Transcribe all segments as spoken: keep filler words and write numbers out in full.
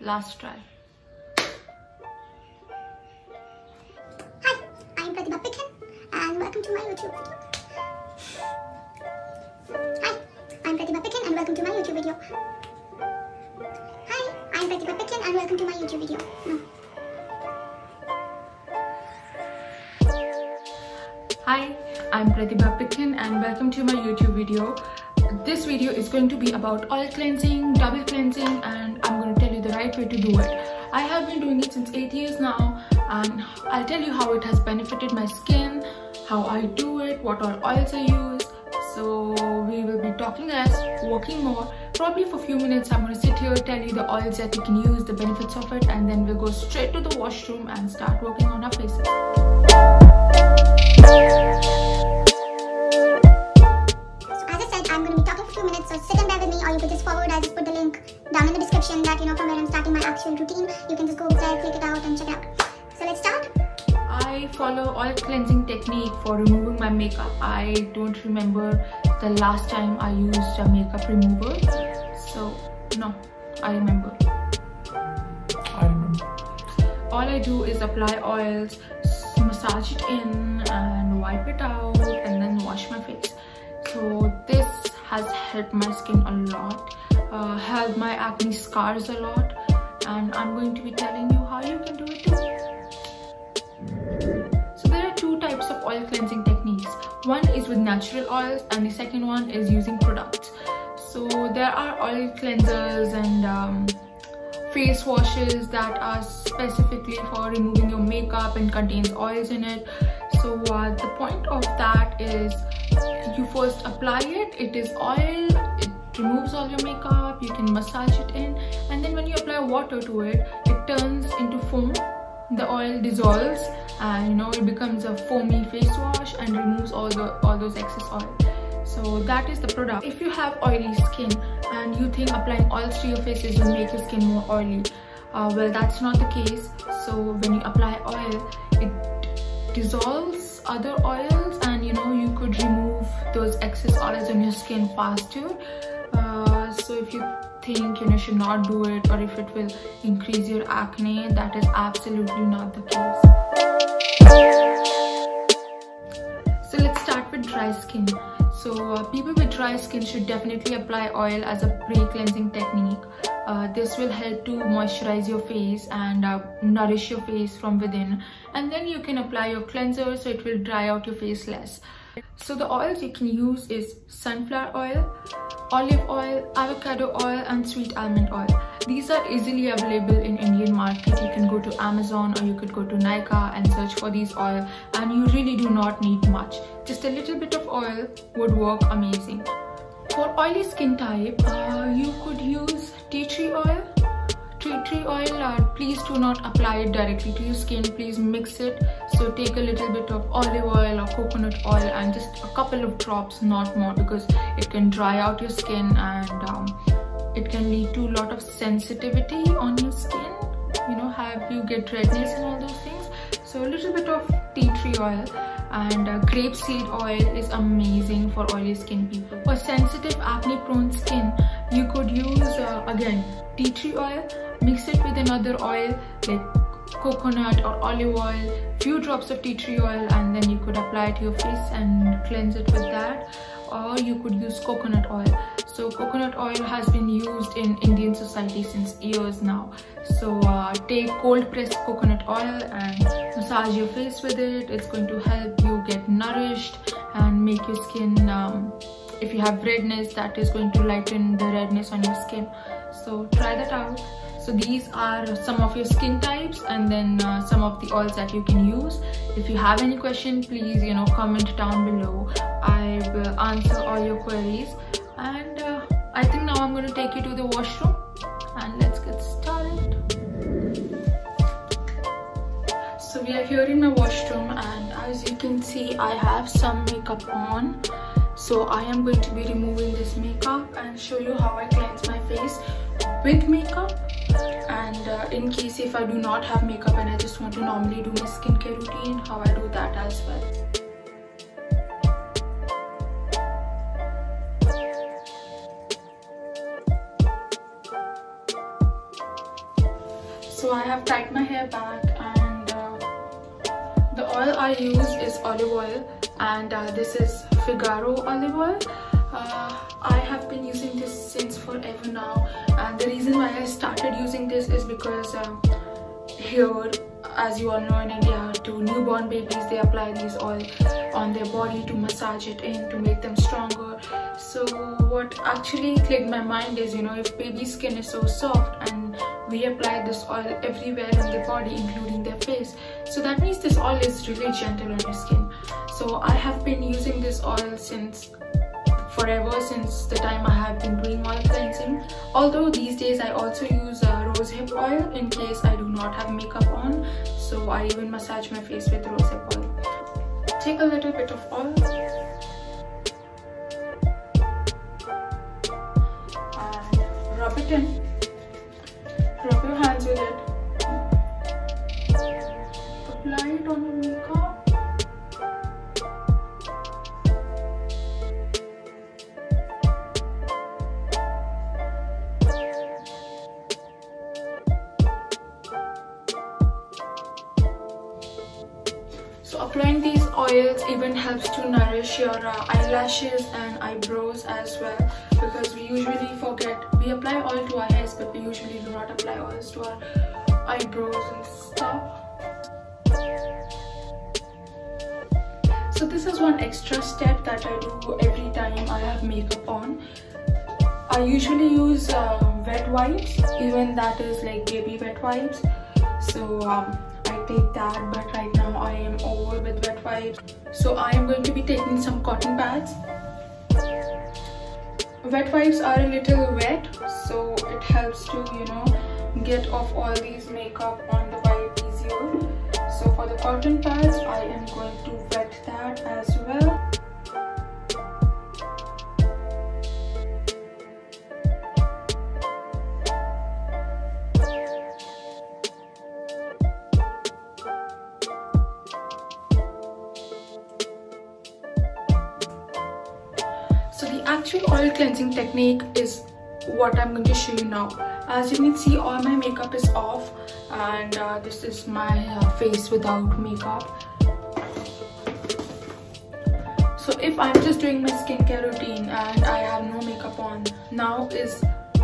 Last try. Hi, I'm Pratibha Pikhan and welcome to my YouTube video. Hi, I'm Pratibha Pikhan and welcome to my YouTube video. Hi, I'm Pratibha Pikhan and welcome to my YouTube video. No. Hi, I'm Pratibha Pikhan and welcome to my YouTube video. This video is going to be about oil cleansing, double cleansing, and I'm going to tell you the right way to do it. I have been doing it since eight years now, and I'll tell you how it has benefited my skin, how I do it, what all oils I use. So we will be talking less, walking more. Probably for a few minutes I'm going to sit here, tell you the oils that you can use, the benefits of it, and then we'll go straight to the washroom and start working on our faces. So as I said, I'm going to be talking for a few minutes, so sit and bear with me, or you could just forward. I'll just put the link down in the description that you know from where I'm starting my actual routine. You can just go there, click it out and check it out. So let's start. I follow oil cleansing technique for removing my makeup. I don't remember the last time I used a makeup remover. So no, I remember. I remember. All I do is apply oils, massage it in and wipe it out and then wash my face. So this has helped my skin a lot, uh, helped my acne scars a lot, and I'm going to be telling you how you can do it too. So there are two types of oil cleansing techniques. One is with natural oils and the second one is using products. So there are oil cleansers and um, face washes that are specifically for removing your makeup and contains oils in it. So uh, the point of that is you first apply it, it is oil, it removes all your makeup, you can massage it in, and then when you apply water to it, it turns into foam. The oil dissolves and you know it becomes a foamy face wash and removes all the all those excess oil. So that is the product. If you have oily skin and you think applying oils to your faces will make your skin more oily, uh, well, that's not the case. So when you apply oil, it dissolves other oils and you know you could remove those excess oils on your skin faster. Uh, so if you think you know, should not do it, or if it will increase your acne, that is absolutely not the case. So let's start with dry skin. So uh, people with dry skin should definitely apply oil as a pre-cleansing technique. Uh, this will help to moisturize your face and uh, nourish your face from within. And then you can apply your cleanser so it will dry out your face less. So the oils you can use is sunflower oil, olive oil, avocado oil and sweet almond oil. These are easily available in Indian market. You can go to Amazon or you could go to Nykaa and search for these oil, and you really do not need much. Just a little bit of oil would work amazing. For oily skin type, uh, you could use tea tree oil. Tea tree oil, uh, please do not apply it directly to your skin. Please mix it. So take a little bit of olive oil or coconut oil and just a couple of drops, not more, because it can dry out your skin and um, it can lead to a lot of sensitivity on your skin. You know, have you get redness and all those things. So a little bit of tea tree oil and uh, grapeseed oil is amazing for oily skin people. For sensitive, acne-prone skin, you could use uh, again tea tree oil. Mix it with another oil like coconut or olive oil, few drops of tea tree oil, and then you could apply it to your face and cleanse it with that. Or you could use coconut oil. So coconut oil has been used in Indian society since years now. So uh, take cold pressed coconut oil and massage your face with it. It's going to help you get nourished and make your skin, um, if you have redness, that is going to lighten the redness on your skin. So try that out. So these are some of your skin types and then uh, some of the oils that you can use. If you have any question, please you know comment down below. I will answer all your queries. And uh, I think now I'm going to take you to the washroom and let's get started. So we are here in my washroom, and as you can see I have some makeup on. So I am going to be removing this makeup and show you how I cleanse my face with makeup. And uh, in case if I do not have makeup and I just want to normally do my skincare routine, how I do that as well. So I have tied my hair back, and uh, the oil I use is olive oil, and uh, this is Figaro olive oil. Uh, I have been using this since forever now, and the reason why I started using this is because um, here, as you all know, in India, to newborn babies they apply these oil on their body to massage it in to make them stronger. So what actually clicked my mind is, you know, if baby's skin is so soft and we apply this oil everywhere on their body, including their face, so that means this oil is really gentle on your skin. So I have been using this oil since forever, since the time I have been doing oil cleansing. Although these days I also use uh, rosehip oil in case I do not have makeup on, so I even massage my face with rosehip oil. Take a little bit of oil and rub it in. Rub your hands with it. Apply it on your makeup. So applying these oils even helps to nourish your uh, eyelashes and eyebrows as well, because we usually forget, we apply oil to our heads but we usually do not apply oils to our eyebrows and stuff. So this is one extra step that I do every time I have makeup on. I usually use uh, wet wipes, even that is like baby wet wipes. So um, take that, but right now I am over with wet wipes, so I am going to be taking some cotton pads. Wet wipes are a little wet, so it helps to, you know, get off all these makeup on the wipe easier. So for the cotton pads, I am going to wet that as well. So the actual oil cleansing technique is what I'm going to show you now. As you can see, all my makeup is off, and uh, this is my uh, face without makeup. So if I'm just doing my skincare routine and I have no makeup on, now is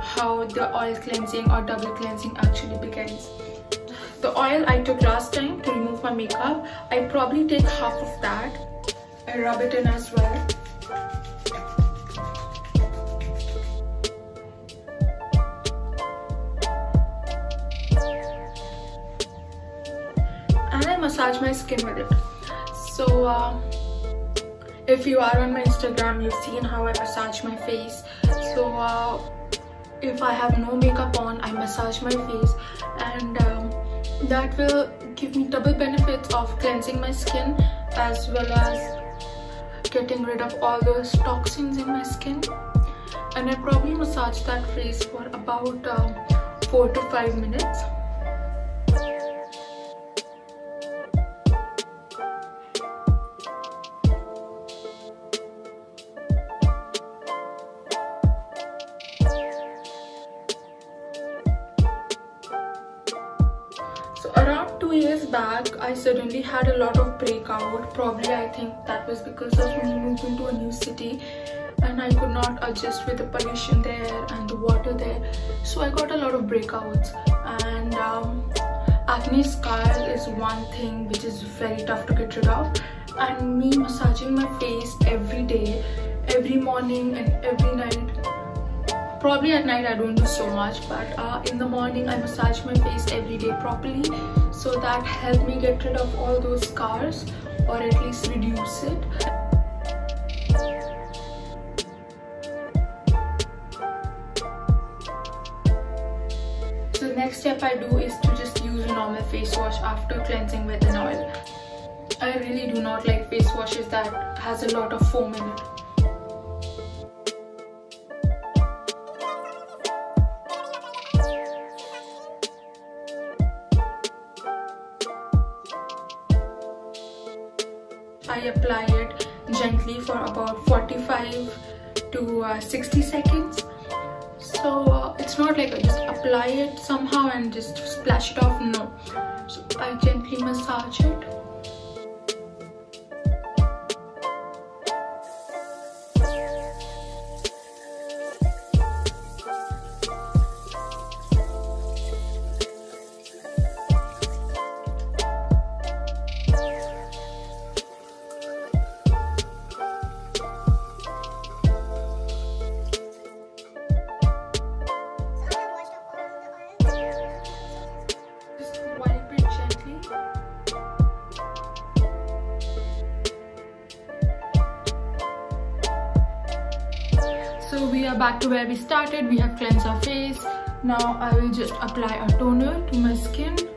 how the oil cleansing or double cleansing actually begins. The oil I took last time to remove my makeup, I probably take half of that and rub it in as well. Massage my skin with it. So uh, if you are on my Instagram, you've seen how I massage my face. So uh, if I have no makeup on, I massage my face, and um, that will give me double benefits of cleansing my skin as well as getting rid of all those toxins in my skin. And I probably massage that face for about um, four to five minutes. So around two years back, I suddenly had a lot of breakout. Probably I think that was because of me moving to a new city, and I could not adjust with the pollution there and the water there. So I got a lot of breakouts, and um, acne scar is one thing which is very tough to get rid of. And me massaging my face every day, every morning and every night. Probably at night I don't do so much, but uh, in the morning I massage my face every day properly, so that helped me get rid of all those scars, or at least reduce it. So the next step I do is to just use a normal face wash after cleansing with an oil. I really do not like face washes that has a lot of foam in it. I apply it gently for about forty-five to uh, sixty seconds. So uh, it's not like I just apply it somehow and just splash it off. No, so I gently massage it. So we are back to where we started. We have cleansed our face. Now I will just apply a toner to my skin.